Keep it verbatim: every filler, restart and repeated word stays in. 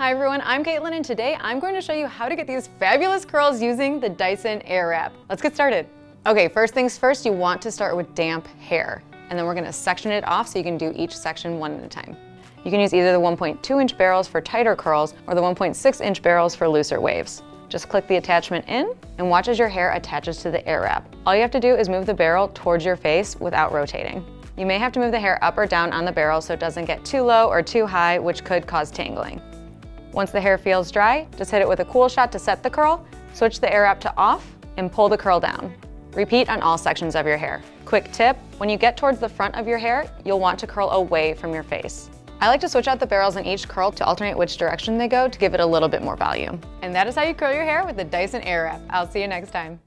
Hi everyone, I'm Caitlin and today I'm going to show you how to get these fabulous curls using the Dyson Airwrap. Let's get started. Okay, first things first, you want to start with damp hair and then we're going to section it off so you can do each section one at a time. You can use either the one point two inch barrels for tighter curls or the one point six inch barrels for looser waves. Just click the attachment in and watch as your hair attaches to the Airwrap. All you have to do is move the barrel towards your face without rotating. You may have to move the hair up or down on the barrel so it doesn't get too low or too high, which could cause tangling. Once the hair feels dry, just hit it with a cool shot to set the curl, switch the Airwrap to off, and pull the curl down. Repeat on all sections of your hair. Quick tip, when you get towards the front of your hair, you'll want to curl away from your face. I like to switch out the barrels in each curl to alternate which direction they go to give it a little bit more volume. And that is how you curl your hair with the Dyson Airwrap. I'll see you next time.